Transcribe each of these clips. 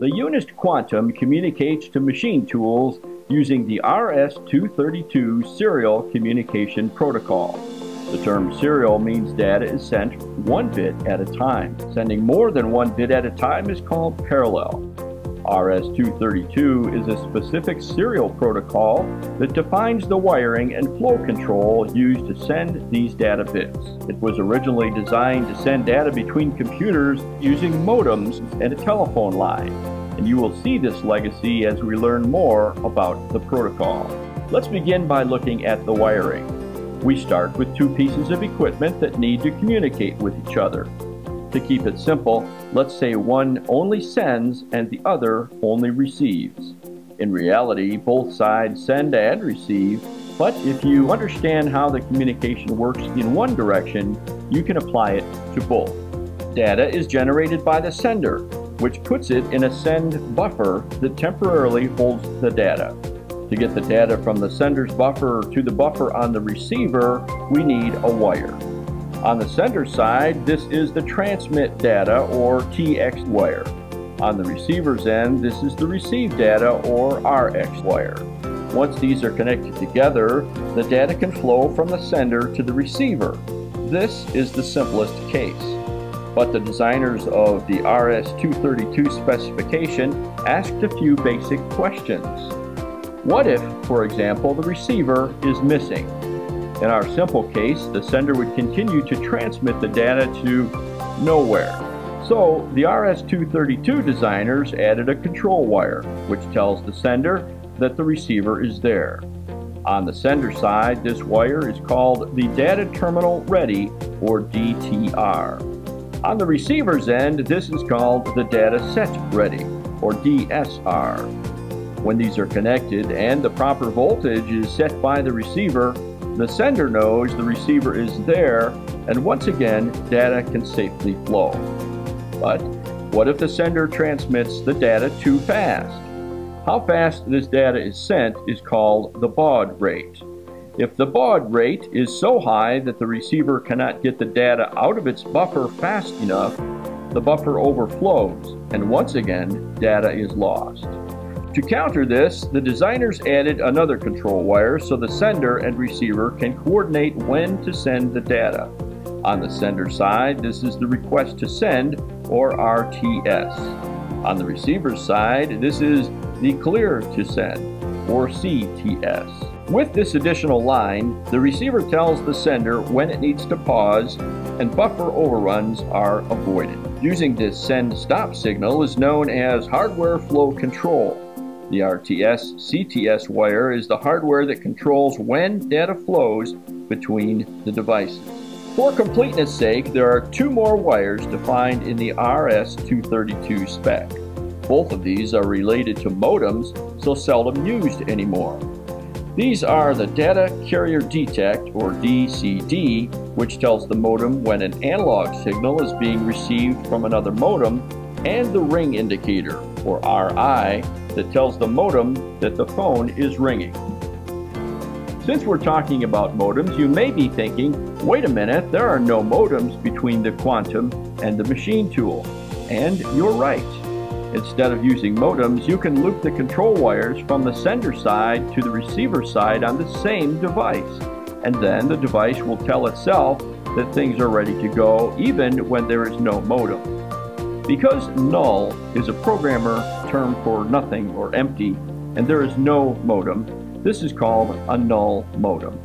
The Unist Quantum communicates to machine tools using the RS-232 serial communication protocol. The term serial means data is sent one bit at a time. Sending more than one bit at a time is called parallel. RS-232 is a specific serial protocol that defines the wiring and flow control used to send these data bits. It was originally designed to send data between computers using modems and a telephone line, and you will see this legacy as we learn more about the protocol. Let's begin by looking at the wiring. We start with two pieces of equipment that need to communicate with each other. To keep it simple, let's say one only sends and the other only receives. In reality, both sides send and receive, but if you understand how the communication works in one direction, you can apply it to both. Data is generated by the sender, which puts it in a send buffer that temporarily holds the data. To get the data from the sender's buffer to the buffer on the receiver, we need a wire. On the sender side, this is the transmit data, or TX wire. On the receiver's end, this is the receive data, or RX wire. Once these are connected together, the data can flow from the sender to the receiver. This is the simplest case. But the designers of the RS-232 specification asked a few basic questions. What if, for example, the receiver is missing? In our simple case, the sender would continue to transmit the data to nowhere. So the RS-232 designers added a control wire, which tells the sender that the receiver is there. On the sender side, this wire is called the Data Terminal Ready, or DTR. On the receiver's end, this is called the Data Set Ready, or DSR. When these are connected and the proper voltage is set by the receiver, the sender knows the receiver is there, and once again, data can safely flow. But what if the sender transmits the data too fast? How fast this data is sent is called the baud rate. If the baud rate is so high that the receiver cannot get the data out of its buffer fast enough, the buffer overflows, and once again, data is lost. To counter this, the designers added another control wire so the sender and receiver can coordinate when to send the data. On the sender side, this is the request to send, or RTS. On the receiver's side, this is the clear to send, or CTS. With this additional line, the receiver tells the sender when it needs to pause, and buffer overruns are avoided. Using this send-stop signal is known as hardware flow control. The RTS-CTS wire is the hardware that controls when data flows between the devices. For completeness sake, there are two more wires defined in the RS-232 spec. Both of these are related to modems, so seldom used anymore. These are the Data Carrier Detect, or DCD, which tells the modem when an analog signal is being received from another modem, and the ring indicator, or RI, that tells the modem that the phone is ringing. Since we're talking about modems, you may be thinking, wait a minute, there are no modems between the Quantum and the machine tool. And you're right. Instead of using modems, you can loop the control wires from the sender side to the receiver side on the same device. And then the device will tell itself that things are ready to go, even when there is no modem. Because null is a programmer term for nothing or empty, and there is no modem, this is called a null modem.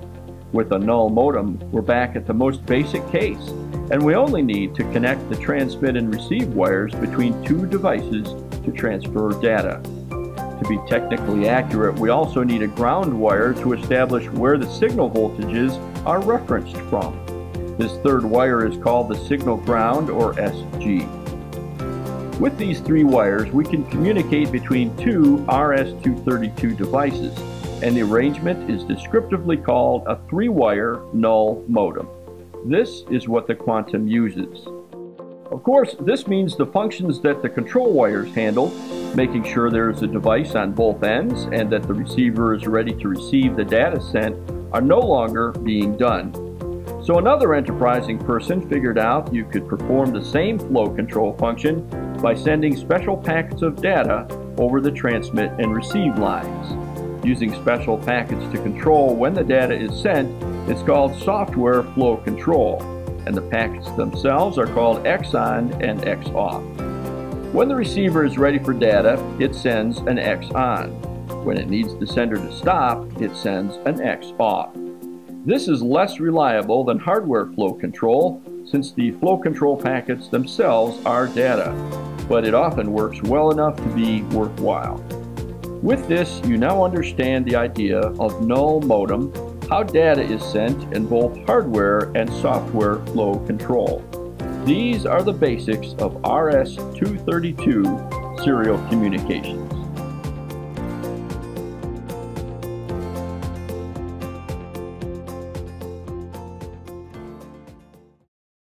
With a null modem, we're back at the most basic case, and we only need to connect the transmit and receive wires between two devices to transfer data. To be technically accurate, we also need a ground wire to establish where the signal voltages are referenced from. This third wire is called the signal ground, or SG. With these three wires, we can communicate between two RS-232 devices, and the arrangement is descriptively called a three-wire null modem. This is what the Quantum uses. Of course, this means the functions that the control wires handle, making sure there is a device on both ends and that the receiver is ready to receive the data sent, are no longer being done. So another enterprising person figured out you could perform the same flow control function by sending special packets of data over the transmit and receive lines. Using special packets to control when the data is sent is called software flow control, and the packets themselves are called XON and XOFF. When the receiver is ready for data, it sends an XON. When it needs the sender to stop, it sends an XOFF. This is less reliable than hardware flow control, since the flow control packets themselves are data, but it often works well enough to be worthwhile. With this, you now understand the idea of null modem, how data is sent in both hardware and software flow control. These are the basics of RS-232 serial communications.